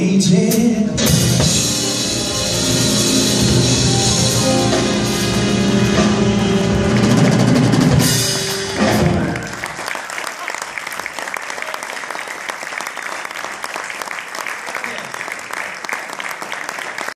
DJ.